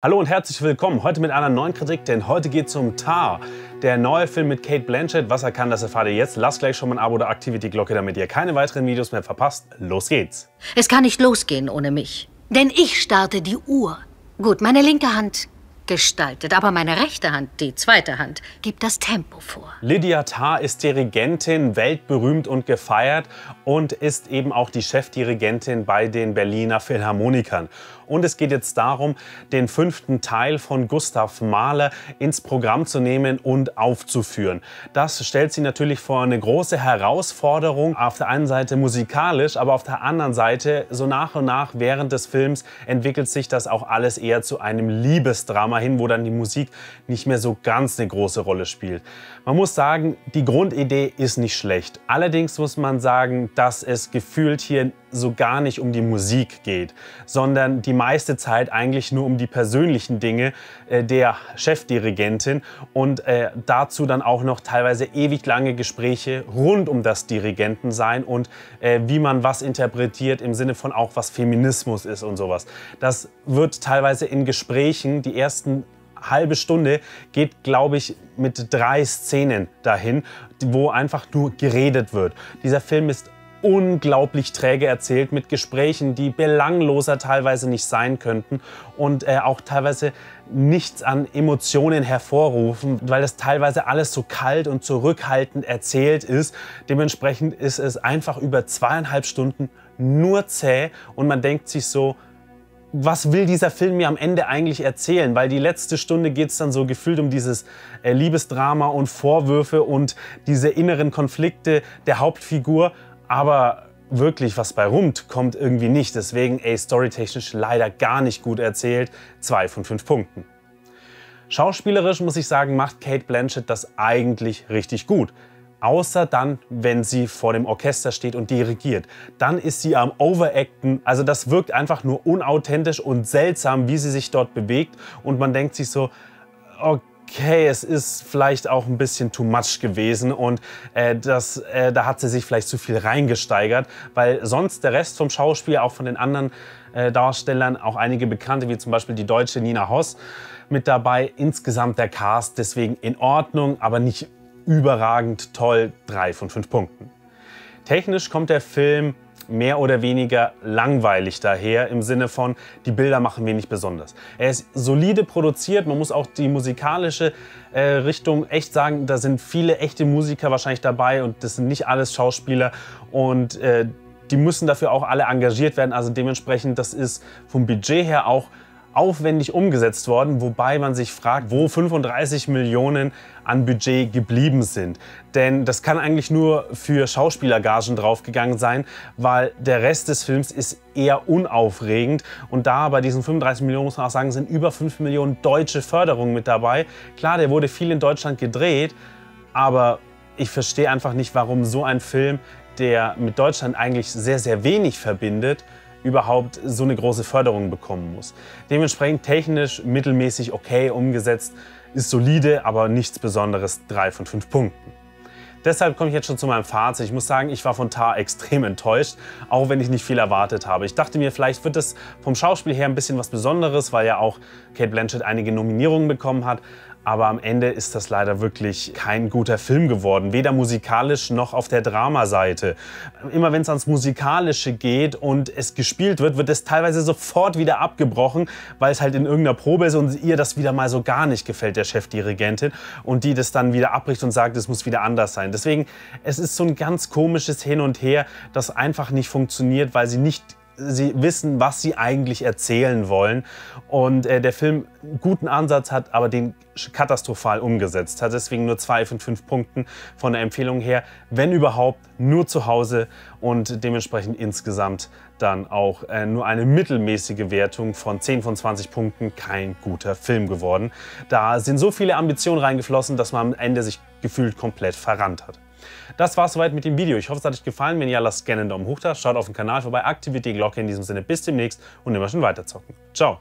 Hallo und herzlich willkommen, heute mit einer neuen Kritik, denn heute geht es um Tár. Der neue Film mit Cate Blanchett, was er kann, das erfahrt ihr jetzt. Lasst gleich schon mal ein Abo da, aktiviert die Glocke, damit ihr keine weiteren Videos mehr verpasst. Los geht's! Es kann nicht losgehen ohne mich, denn ich starte die Uhr. Gut, meine linke Hand gestaltet, aber meine rechte Hand, die zweite Hand, gibt das Tempo vor. Lydia Tár ist Dirigentin, weltberühmt und gefeiert und ist eben auch die Chefdirigentin bei den Berliner Philharmonikern. Und es geht jetzt darum, den 5. Teil von Gustav Mahler ins Programm zu nehmen und aufzuführen. Das stellt sie natürlich vor eine große Herausforderung, auf der einen Seite musikalisch, aber auf der anderen Seite so nach und nach während des Films entwickelt sich das auch alles eher zu einem Liebesdrama hin, wo dann die Musik nicht mehr so ganz eine große Rolle spielt. Man muss sagen, die Grundidee ist nicht schlecht. Allerdings muss man sagen, dass es gefühlt hier so gar nicht um die Musik geht, sondern die meiste Zeit eigentlich nur um die persönlichen Dinge der Chefdirigentin und dazu dann auch noch teilweise ewig lange Gespräche rund um das Dirigentensein und wie man was interpretiert im Sinne von auch was Feminismus ist und sowas. Das wird teilweise in Gesprächen, die ersten halbe Stunde geht, glaube ich, mit 3 Szenen dahin, wo einfach nur geredet wird. Dieser Film ist unglaublich träge erzählt, mit Gesprächen, die belangloser teilweise nicht sein könnten und auch teilweise nichts an Emotionen hervorrufen, weil das teilweise alles so kalt und zurückhaltend erzählt ist. Dementsprechend ist es einfach über 2,5 Stunden nur zäh und man denkt sich so, was will dieser Film mir am Ende eigentlich erzählen? Weil die letzte Stunde geht es dann so gefühlt um dieses Liebesdrama und Vorwürfe und diese inneren Konflikte der Hauptfigur. Aber wirklich, was bei rummt, kommt irgendwie nicht. Deswegen, ey, storytechnisch leider gar nicht gut erzählt. 2 von 5 Punkten. Schauspielerisch, muss ich sagen, macht Cate Blanchett das eigentlich richtig gut. Außer dann, wenn sie vor dem Orchester steht und dirigiert. Dann ist sie am Overacten. Also das wirkt einfach nur unauthentisch und seltsam, wie sie sich dort bewegt. Und man denkt sich so, okay, es ist vielleicht auch ein bisschen too much gewesen und da hat sie sich vielleicht zu viel reingesteigert, weil sonst der Rest vom Schauspiel, auch von den anderen Darstellern, auch einige Bekannte, wie zum Beispiel die deutsche Nina Hoss, mit dabei. Insgesamt der Cast deswegen in Ordnung, aber nicht überragend toll. 3 von 5 Punkten. Technisch kommt der Film mehr oder weniger langweilig daher, im Sinne von, die Bilder machen wenig besonders. Er ist solide produziert, man muss auch die musikalische Richtung echt sagen, da sind viele echte Musiker wahrscheinlich dabei und das sind nicht alles Schauspieler und die müssen dafür auch alle engagiert werden, also dementsprechend, das ist vom Budget her auch aufwendig umgesetzt worden, wobei man sich fragt, wo 35 Millionen an Budget geblieben sind. Denn das kann eigentlich nur für Schauspielergagen draufgegangen sein, weil der Rest des Films ist eher unaufregend. Und da bei diesen 35 Millionen, muss man auch sagen, sind über 5 Millionen deutsche Förderungen mit dabei. Klar, der wurde viel in Deutschland gedreht, aber ich verstehe einfach nicht, warum so ein Film, der mit Deutschland eigentlich sehr, sehr wenig verbindet, überhaupt so eine große Förderung bekommen muss. Dementsprechend technisch mittelmäßig okay umgesetzt, ist solide, aber nichts Besonderes. 3 von 5 Punkten. Deshalb komme ich jetzt schon zu meinem Fazit. Ich muss sagen, ich war von Tár extrem enttäuscht, auch wenn ich nicht viel erwartet habe. Ich dachte mir, vielleicht wird es vom Schauspiel her ein bisschen was Besonderes, weil ja auch Cate Blanchett einige Nominierungen bekommen hat. Aber am Ende ist das leider wirklich kein guter Film geworden, weder musikalisch noch auf der Dramaseite. Immer wenn es ans Musikalische geht und es gespielt wird, wird es teilweise sofort wieder abgebrochen, weil es halt in irgendeiner Probe ist und ihr das wieder mal so gar nicht gefällt, der Chefdirigentin, und die das dann wieder abbricht und sagt, es muss wieder anders sein. Deswegen, es ist so ein ganz komisches Hin und Her, das einfach nicht funktioniert, weil sie wissen, was sie eigentlich erzählen wollen. Und der Film einen guten Ansatz hat, aber den katastrophal umgesetzt hat. Deswegen nur 2 von 5 Punkten von der Empfehlung her. Wenn überhaupt, nur zu Hause und dementsprechend insgesamt dann auch nur eine mittelmäßige Wertung von 10 von 20 Punkten. Kein guter Film geworden. Da sind so viele Ambitionen reingeflossen, dass man am Ende sich gefühlt komplett verrannt hat. Das war es soweit mit dem Video. Ich hoffe, es hat euch gefallen. Wenn ja, lasst gerne einen Daumen hoch da, schaut auf den Kanal vorbei, aktiviert die Glocke. In diesem Sinne bis demnächst und immer schön weiterzocken. Ciao!